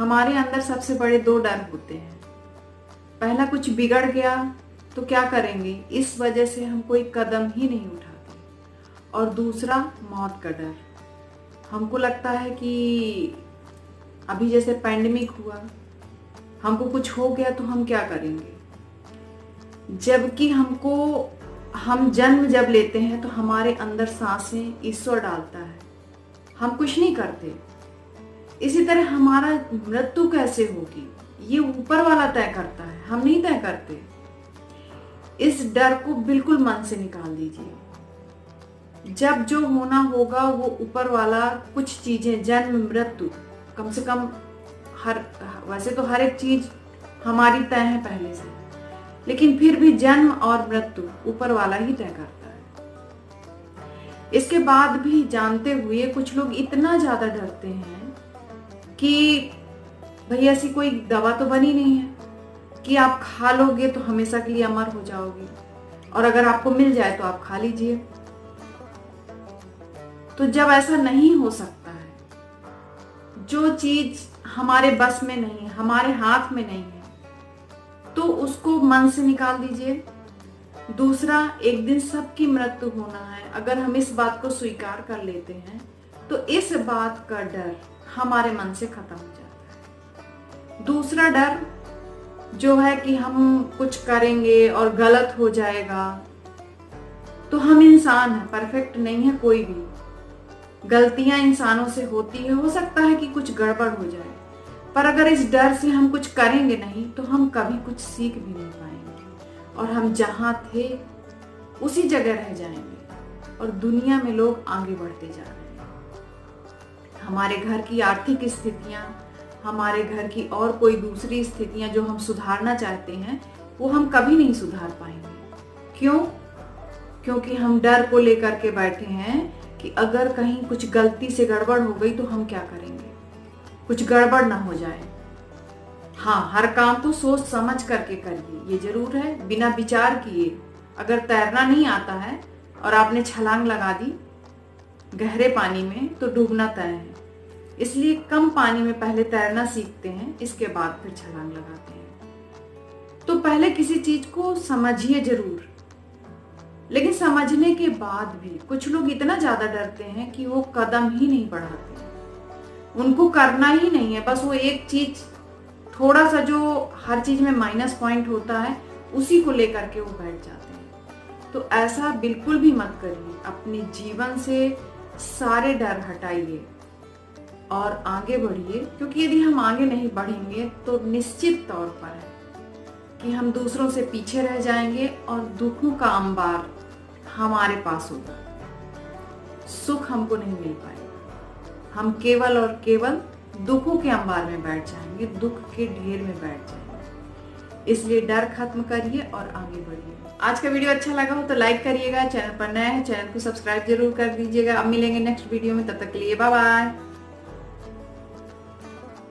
हमारे अंदर सबसे बड़े दो डर होते हैं। पहला, कुछ बिगड़ गया तो क्या करेंगे, इस वजह से हम कोई कदम ही नहीं उठाते। और दूसरा, मौत का डर। हमको लगता है कि अभी जैसे पैंडमिक हुआ, हमको कुछ हो गया तो हम क्या करेंगे, जबकि हमको हम जन्म जब लेते हैं तो हमारे अंदर सांसें ईश्वर डालता है, हम कुछ नहीं करते। इसी तरह हमारा मृत्यु कैसे होगी ये ऊपर वाला तय करता है, हम नहीं तय करते। इस डर को बिल्कुल मन से निकाल दीजिए। जब जो होना होगा वो ऊपर वाला, कुछ चीजें जन्म मृत्यु कम से कम हर, वैसे तो हर एक चीज हमारी तय है पहले से, लेकिन फिर भी जन्म और मृत्यु ऊपर वाला ही तय करता है। इसके बाद भी जानते हुए कुछ लोग इतना ज्यादा डरते हैं कि भाई ऐसी कोई दवा तो बनी नहीं है कि आप खा लोगे तो हमेशा के लिए अमर हो जाओगे, और अगर आपको मिल जाए तो आप खा लीजिए। तो जब ऐसा नहीं हो सकता है, जो चीज हमारे बस में नहीं है, हमारे हाथ में नहीं है, तो उसको मन से निकाल दीजिए। दूसरा, एक दिन सबकी मृत्यु होना है, अगर हम इस बात को स्वीकार कर लेते हैं तो इस बात का डर हमारे मन से खत्म हो जाए। दूसरा डर जो है कि हम कुछ करेंगे और गलत हो जाएगा, तो हम इंसान हैं, परफेक्ट नहीं है कोई भी, गलतियां इंसानों से होती है, हो सकता है कि कुछ गड़बड़ हो जाए, पर अगर इस डर से हम कुछ करेंगे नहीं तो हम कभी कुछ सीख भी नहीं पाएंगे और हम जहां थे उसी जगह रह जाएंगे और दुनिया में लोग आगे बढ़ते जा रहे हैं। हमारे घर की आर्थिक स्थितियां, हमारे घर की और कोई दूसरी स्थितियां जो हम सुधारना चाहते हैं वो हम कभी नहीं सुधार पाएंगे। क्यों? क्योंकि हम डर को लेकर के बैठे हैं कि अगर कहीं कुछ गलती से गड़बड़ हो गई तो हम क्या करेंगे, कुछ गड़बड़ ना हो जाए। हाँ, हर काम तो सोच समझ करके करिए, ये जरूर है, बिना विचार किए। अगर तैरना नहीं आता है और आपने छलांग लगा दी गहरे पानी में तो डूबना तय है, इसलिए कम पानी में पहले तैरना सीखते हैं, इसके बाद फिर छलांग लगाते हैं। तो पहले किसी चीज को समझिए जरूर, लेकिन समझने के बाद भी कुछ लोग इतना ज्यादा डरते हैं कि वो कदम ही नहीं बढ़ाते, उनको करना ही नहीं है, बस वो एक चीज, थोड़ा सा जो हर चीज में माइनस पॉइंट होता है उसी को लेकर के वो बैठ जाते हैं। तो ऐसा बिल्कुल भी मत करिए, अपने जीवन से सारे डर हटाइए और आगे बढ़िए, क्योंकि यदि हम आगे नहीं बढ़ेंगे तो निश्चित तौर पर है कि हम दूसरों से पीछे रह जाएंगे और दुखों का अंबार हमारे पास होगा, सुख हमको नहीं मिल पाएगा, हम केवल और केवल दुखों के अंबार में बैठ जाएंगे, दुख के ढेर में बैठ जाएंगे। इसलिए डर खत्म करिए और आगे बढ़िए। आज का वीडियो अच्छा लगा हो तो लाइक करिएगा, चैनल पर नया है चैनल को सब्सक्राइब जरूर कर दीजिएगा। अब मिलेंगे नेक्स्ट वीडियो में, तब तक के लिए बाय बाय।